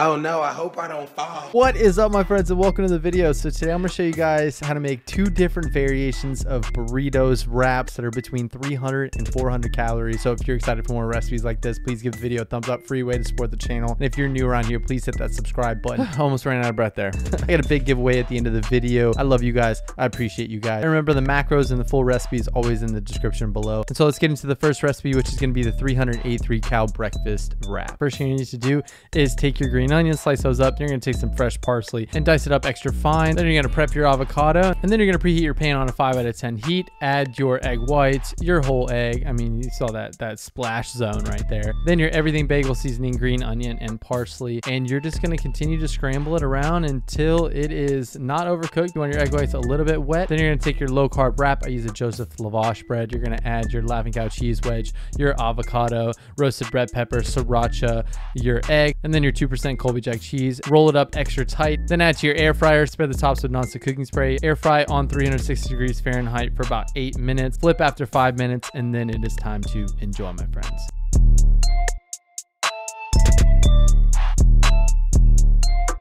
Oh no, I hope I don't fall. What is up, my friends, and welcome to the video. So today I'm gonna show you guys how to make two different variations of burritos wraps that are between 300 and 400 calories. So if you're excited for more recipes like this, please give the video a thumbs up, free way to support the channel. And if you're new around here, please hit that subscribe button. Almost ran out of breath there. I got a big giveaway at the end of the video. I love you guys. I appreciate you guys. And remember, the macros and the full recipe is always in the description below. And so let's get into the first recipe, which is gonna be the 383 cal breakfast wrap. First thing you need to do is take your green onions, slice those up. You're gonna take some fresh parsley and dice it up extra fine. Then you're gonna prep your avocado, and then you're gonna preheat your pan on a 5 out of 10 heat. Add your egg whites, your whole egg. I mean, you saw that splash zone right there. Then your everything bagel seasoning, green onion and parsley, and you're just gonna continue to scramble it around until it is not overcooked. You want your egg whites a little bit wet. Then you're gonna take your low carb wrap. I use a Joseph Lavash bread. You're gonna add your Laughing Cow cheese wedge, your avocado, roasted red pepper, sriracha, your egg, and then your 2% Colby Jack cheese. Roll it up extra tight, then add to your air fryer. Spray the tops with nonstick cooking spray. Air fry on 360 degrees Fahrenheit for about 8 minutes. Flip after 5 minutes, and then it is time to enjoy, my friends.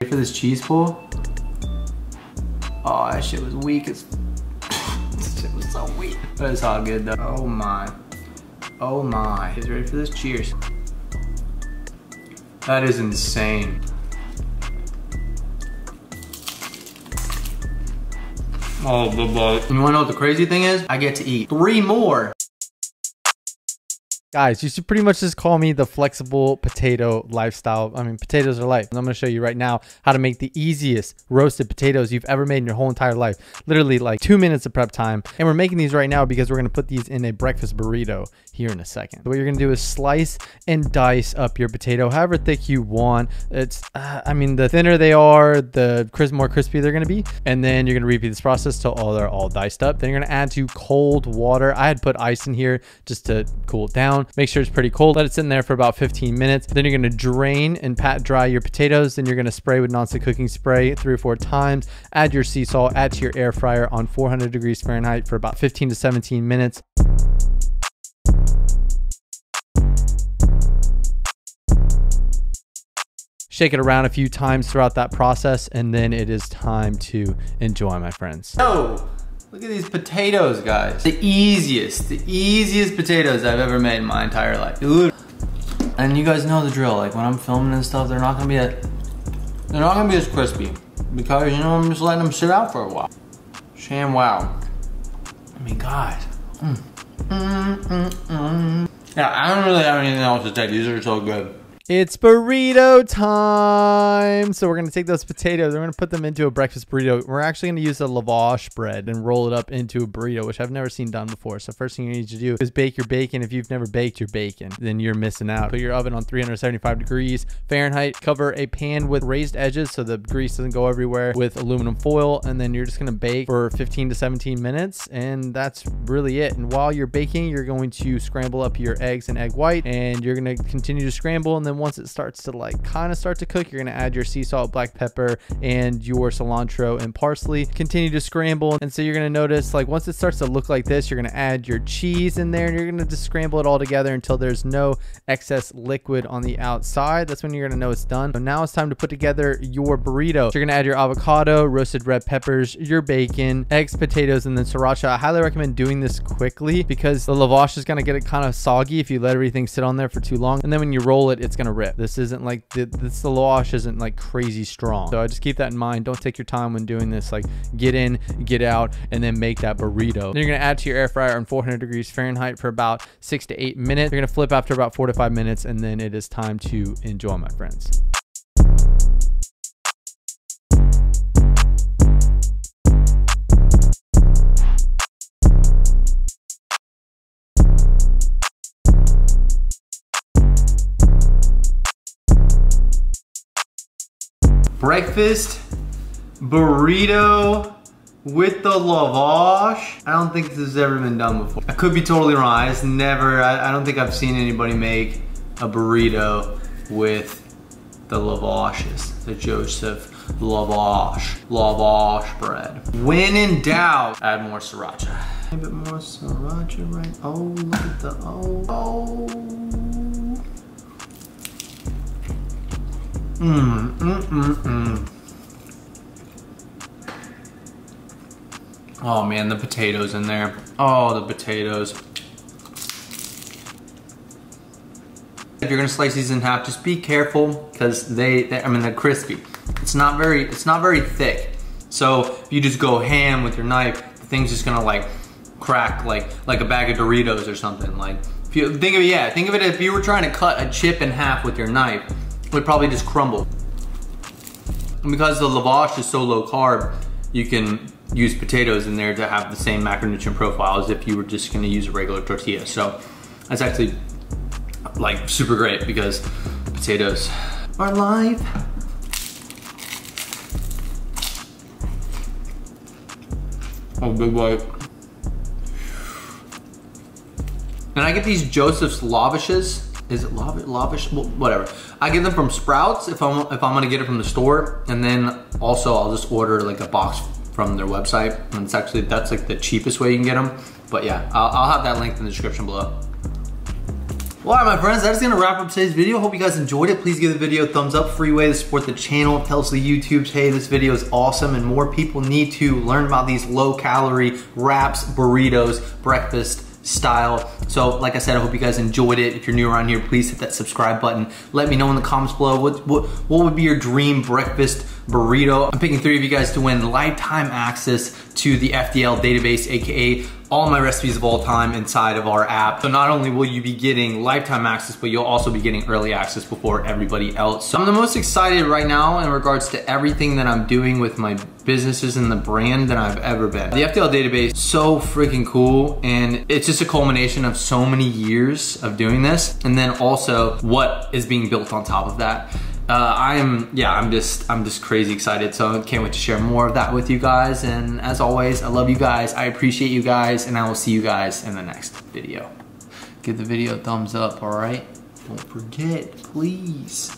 For this cheese pull. Oh, that shit was weak. That shit was so weak. But it's all good though. Oh my. Oh my. He's ready for this. Cheers. That is insane. Oh, the butt. You wanna know what the crazy thing is? I get to eat 3 more. Guys, you should pretty much just call me the flexible potato lifestyle. I mean, potatoes are life. And I'm going to show you right now how to make the easiest roasted potatoes you've ever made in your whole entire life. Literally like 2 minutes of prep time. And we're making these right now because we're going to put these in a breakfast burrito here in a second. What you're going to do is slice and dice up your potato however thick you want. It's, I mean, the thinner they are, the more crispy they're going to be. And then you're going to repeat this process till they're all diced up. Then you're going to add to cold water. I had put ice in here just to cool it down. Make sure it's pretty cold. Let it sit in there for about 15 minutes. Then you're going to drain and pat dry your potatoes. Then you're going to spray with nonstick cooking spray 3 or 4 times. Add your sea salt. Add to your air fryer on 400 degrees Fahrenheit for about 15 to 17 minutes. Shake it around a few times throughout that process, and then it is time to enjoy, my friends. Oh! Look at these potatoes, guys. The easiest potatoes I've ever made in my entire life. And you guys know the drill. Like when I'm filming and stuff, they're not gonna be as crispy because, you know, I'm just letting them sit out for a while. Sham Wow. I mean, guys. Yeah, I don't really have anything else to say. These are so good. It's burrito time. So we're gonna take those potatoes, we're gonna put them into a breakfast burrito. We're actually gonna use the lavash bread and roll it up into a burrito, which I've never seen done before. So first thing you need to do is bake your bacon. If you've never baked your bacon, then you're missing out. Put your oven on 375 degrees Fahrenheit. Cover a pan with raised edges so the grease doesn't go everywhere with aluminum foil. And then you're just gonna bake for 15 to 17 minutes. And that's really it. And while you're baking, you're going to scramble up your eggs and egg white, and you're gonna continue to scramble. And then once it starts to like kind of start to cook, you're going to add your sea salt, black pepper, and your cilantro and parsley. Continue to scramble. And so you're going to notice, like, once it starts to look like this, you're going to add your cheese in there, and you're going to just scramble it all together until there's no excess liquid on the outside. That's when you're going to know it's done. So now it's time to put together your burrito. So you're going to add your avocado, roasted red peppers, your bacon, eggs, potatoes, and then sriracha. I highly recommend doing this quickly because the lavash is going to get it kind of soggy if you let everything sit on there for too long. And then when you roll it, it's going to rip. This isn't like the lavash isn't like crazy strong, so I just keep that in mind. Don't take your time when doing this. Like, get in, get out, and then make that burrito. Then you're gonna add to your air fryer on 400 degrees Fahrenheit for about 6 to 8 minutes. You're gonna flip after about 4 to 5 minutes, and then it is time to enjoy, my friends. Breakfast burrito with the lavash. I don't think this has ever been done before. I could be totally wrong. It's never, I don't think I've seen anybody make a burrito with the lavashes. The Joseph lavash bread. When in doubt, add more sriracha. A bit more sriracha, right? Oh, look at the, oh. Oh man, the potatoes in there. Oh, the potatoes. If you're gonna slice these in half, just be careful because they're crispy. It's not very thick. So if you just go ham with your knife, the thing's just gonna like crack like a bag of Doritos or something. Like if you think of it, yeah, think of it if you were trying to cut a chip in half with your knife, it would probably just crumble. And because the lavash is so low carb, you can use potatoes in there to have the same macronutrient profile as if you were just gonna use a regular tortilla. So that's actually like super great because potatoes are live. Oh, big bite. And I get these Joseph's Lavashes. Is it Lavash? Well, whatever. I get them from Sprouts if I'm gonna get it from the store. And then also I'll just order like a box from their website. And it's actually, that's like the cheapest way you can get them. But yeah, I'll have that link in the description below. Well, all right, my friends, that is gonna wrap up today's video. Hope you guys enjoyed it. Please give the video a thumbs up, free way to support the channel. Tell us the YouTubes, hey, this video is awesome and more people need to learn about these low calorie wraps, burritos, breakfast style. So like I said, I hope you guys enjoyed it. If you're new around here, please hit that subscribe button. Let me know in the comments below what would be your dream breakfast burrito. I'm picking 3 of you guys to win lifetime access to the FDL database, AKA all my recipes of all time inside of our app. So not only will you be getting lifetime access, but you'll also be getting early access before everybody else. So I'm the most excited right now in regards to everything that I'm doing with my businesses and the brand than I've ever been. The FDL database is so freaking cool, and it's just a culmination of so many years of doing this, and then also what is being built on top of that. I'm just crazy excited. So I can't wait to share more of that with you guys. And as always, I love you guys. I appreciate you guys, and I will see you guys in the next video. Give the video a thumbs up, all right? Don't forget, please.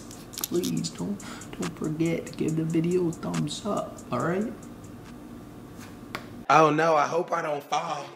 Please don't forget to give the video a thumbs up, all right? Oh no, I hope I don't fall.